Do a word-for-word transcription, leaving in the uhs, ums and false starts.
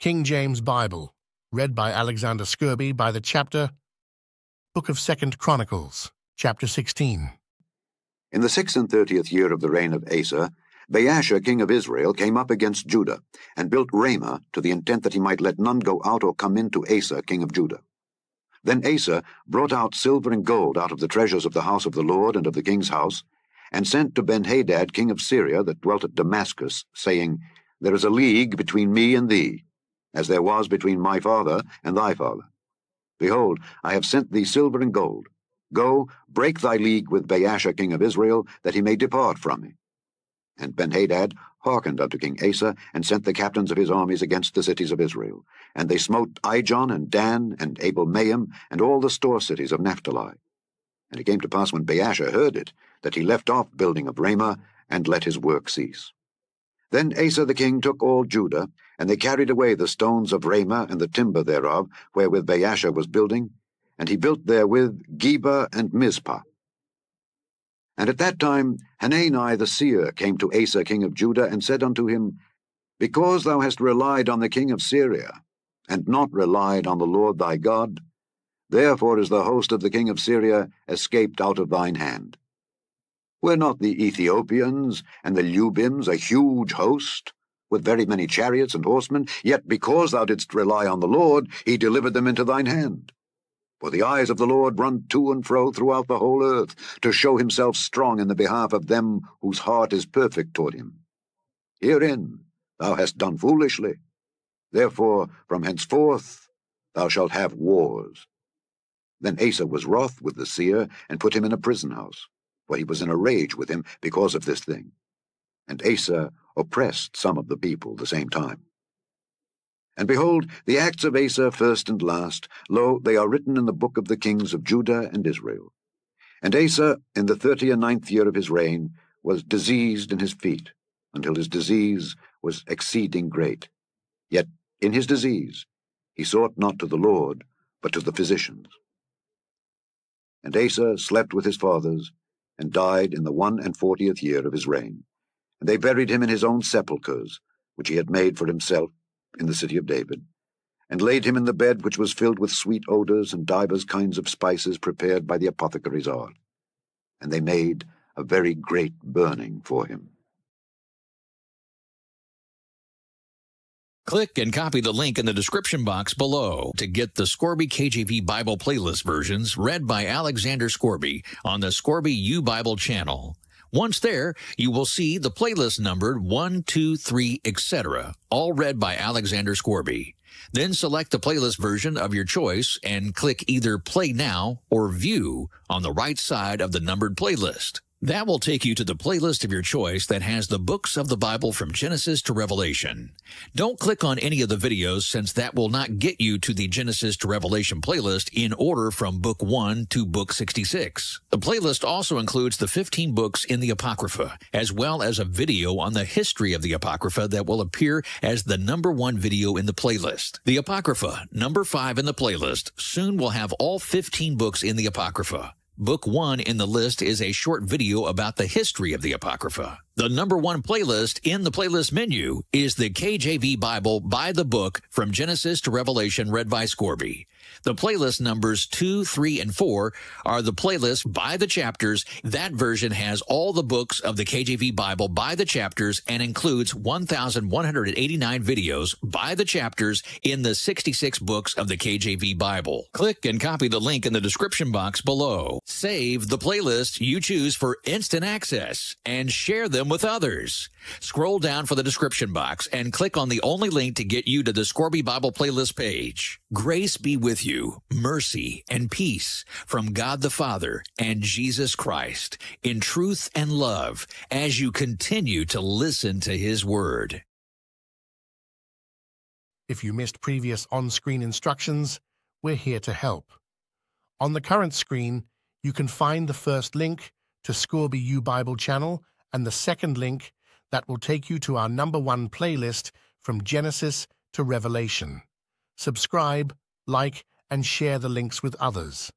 King James Bible, read by Alexander Scourby by the chapter, Book of Second Chronicles, chapter sixteen. In the sixth and thirtieth year of the reign of Asa, Baasha king of Israel came up against Judah, and built Ramah, to the intent that he might let none go out or come in to Asa king of Judah. Then Asa brought out silver and gold out of the treasures of the house of the Lord and of the king's house, and sent to Ben-Hadad king of Syria that dwelt at Damascus, saying, There is a league between me and thee, as there was between my father and thy father. Behold, I have sent thee silver and gold. Go, break thy league with Baasha king of Israel, that he may depart from me. And Ben-Hadad hearkened unto King Asa, and sent the captains of his armies against the cities of Israel. And they smote Ijon, and Dan, and Abel-Mahim, and all the store cities of Naphtali. And it came to pass, when Baasha heard it, that he left off building of Ramah, and let his work cease. Then Asa the king took all Judah, and they carried away the stones of Ramah, and the timber thereof, wherewith Baasha was building, and he built therewith Geba and Mizpah. And at that time Hanani the seer came to Asa king of Judah, and said unto him, Because thou hast relied on the king of Syria, and not relied on the Lord thy God, therefore is the host of the king of Syria escaped out of thine hand. Were not the Ethiopians and the Lubims a huge host, with very many chariots and horsemen? Yet because thou didst rely on the Lord, he delivered them into thine hand. For the eyes of the Lord run to and fro throughout the whole earth, to show himself strong in the behalf of them whose heart is perfect toward him. Herein thou hast done foolishly. Therefore from henceforth thou shalt have wars. Then Asa was wroth with the seer, and put him in a prison house, for he was in a rage with him because of this thing. And Asa oppressed some of the people the same time. And behold, the acts of Asa first and last, lo, they are written in the book of the kings of Judah and Israel. And Asa, in the thirty and ninth year of his reign, was diseased in his feet, until his disease was exceeding great. Yet in his disease he sought not to the Lord, but to the physicians. And Asa slept with his fathers, and died in the one and fortieth year of his reign. And they buried him in his own sepulchres, which he had made for himself, in the city of David, and laid him in the bed which was filled with sweet odours and divers kinds of spices prepared by the apothecary's art. And they made a very great burning for him. Click and copy the link in the description box below to get the Scourby K J V Bible playlist versions read by Alexander Scourby on the Scourby YouBible channel. Once there, you will see the playlist numbered one, two, three, et cetera, all read by Alexander Scourby. Then select the playlist version of your choice and click either Play Now or View on the right side of the numbered playlist. That will take you to the playlist of your choice that has the books of the Bible from Genesis to Revelation. Don't click on any of the videos, since that will not get you to the Genesis to Revelation playlist in order from Book one to Book sixty-six. The playlist also includes the fifteen books in the Apocrypha, as well as a video on the history of the Apocrypha that will appear as the number one video in the playlist. The Apocrypha, number five in the playlist, soon will have all fifteen books in the Apocrypha. Book one in the list is a short video about the history of the Apocrypha. The number one playlist in the playlist menu is the K J V Bible by the book from Genesis to Revelation read by Scourby. The playlist numbers two, three, and four are the playlists by the chapters. That version has all the books of the K J V Bible by the chapters and includes one thousand one hundred eighty-nine videos by the chapters in the sixty-six books of the K J V Bible. Click and copy the link in the description box below. Save the playlist you choose for instant access and share them with others. Scroll down for the description box and click on the only link to get you to the Scourby Bible playlist page. Grace be with you, mercy and peace from God the Father and Jesus Christ, in truth and love, as you continue to listen to His Word. If you missed previous on-screen instructions, we're here to help. On the current screen, you can find the first link to Scourby YouBible Channel and the second link that will take you to our number one playlist from Genesis to Revelation. Subscribe, like, and share the links with others.